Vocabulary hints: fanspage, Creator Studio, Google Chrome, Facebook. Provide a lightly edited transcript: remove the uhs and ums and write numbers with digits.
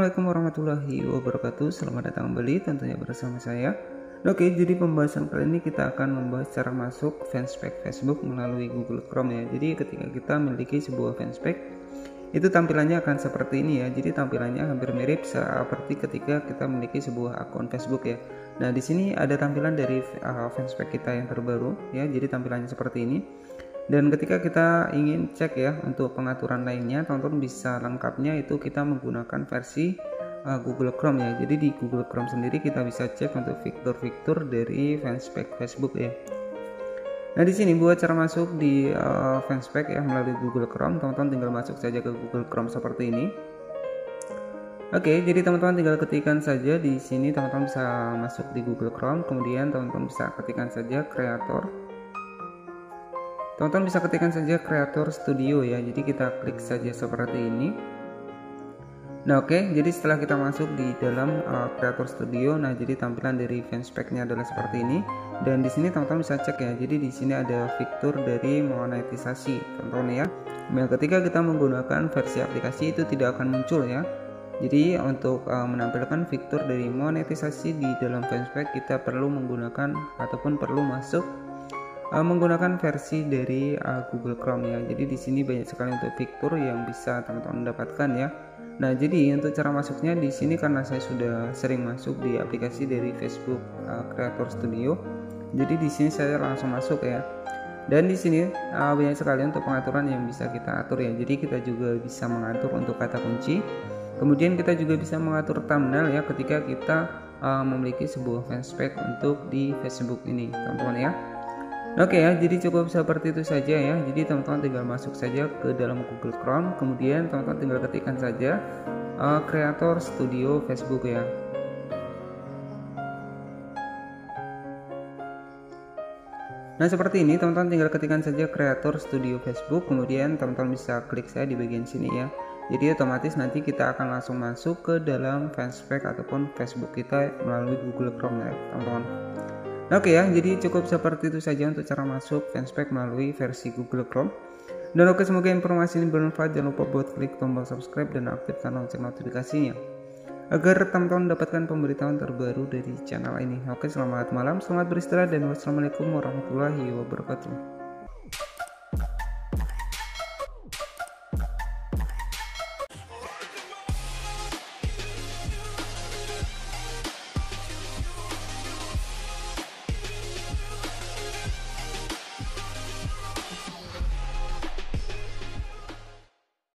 Assalamualaikum warahmatullahi wabarakatuh. Selamat datang kembali tentunya bersama saya. Oke, jadi pembahasan kali ini kita akan membahas cara masuk fanspage Facebook melalui Google Chrome ya. Jadi ketika kita memiliki sebuah fanspage, itu tampilannya akan seperti ini ya. Jadi tampilannya hampir mirip seperti ketika kita memiliki sebuah akun Facebook ya. Nah, di sini ada tampilan dari fanspage kita yang terbaru ya. Jadi tampilannya seperti ini. Dan ketika kita ingin cek ya untuk pengaturan lainnya, tonton bisa lengkapnya itu kita menggunakan versi Google Chrome ya. Jadi di Google Chrome sendiri kita bisa cek untuk fitur-fitur dari fanspage Facebook ya. Nah, di sini buat cara masuk di fanspage ya melalui Google Chrome, teman-teman tinggal masuk saja ke Google Chrome seperti ini. Oke, jadi teman-teman tinggal ketikkan saja di sini, teman-teman bisa masuk di Google Chrome, kemudian teman-teman bisa ketikkan saja Creator. Teman-teman bisa ketikkan saja Creator Studio ya. Jadi kita klik saja seperti ini. Nah, oke, jadi setelah kita masuk di dalam Creator Studio, nah jadi tampilan dari fanspage-nya adalah seperti ini. Dan di sini teman-teman bisa cek ya. Jadi di sini ada fitur dari monetisasi, teman-teman ya. Nah, ketika kita menggunakan versi aplikasi itu tidak akan muncul ya. Jadi untuk menampilkan fitur dari monetisasi di dalam fanspage kita perlu menggunakan ataupun perlu masuk menggunakan versi dari Google Chrome ya. Jadi di sini banyak sekali untuk fitur yang bisa teman-teman dapatkan ya. Nah, jadi untuk cara masuknya di sini karena saya sudah sering masuk di aplikasi dari Facebook Creator Studio. Jadi di sini saya langsung masuk ya. Dan di sini banyak sekali untuk pengaturan yang bisa kita atur ya. Jadi kita juga bisa mengatur untuk kata kunci. Kemudian kita juga bisa mengatur thumbnail ya ketika kita memiliki sebuah fanspage untuk di Facebook ini, teman-teman ya. Oke ya, jadi cukup seperti itu saja ya. Jadi teman-teman tinggal masuk saja ke dalam Google Chrome, kemudian teman-teman tinggal ketikkan saja Creator Studio Facebook ya. Nah, seperti ini teman-teman tinggal ketikkan saja Creator Studio Facebook, kemudian teman-teman bisa klik saya di bagian sini ya. Jadi otomatis nanti kita akan langsung masuk ke dalam fanspage ataupun Facebook kita melalui Google Chrome ya, teman-teman. Oke ya, jadi cukup seperti itu saja untuk cara masuk fanspage melalui versi Google Chrome. Dan oke, semoga informasi ini bermanfaat. Jangan lupa buat klik tombol subscribe dan aktifkan lonceng notifikasinya agar teman-teman mendapatkan pemberitahuan terbaru dari channel ini. Oke, selamat malam, selamat beristirahat, dan wassalamualaikum warahmatullahi wabarakatuh.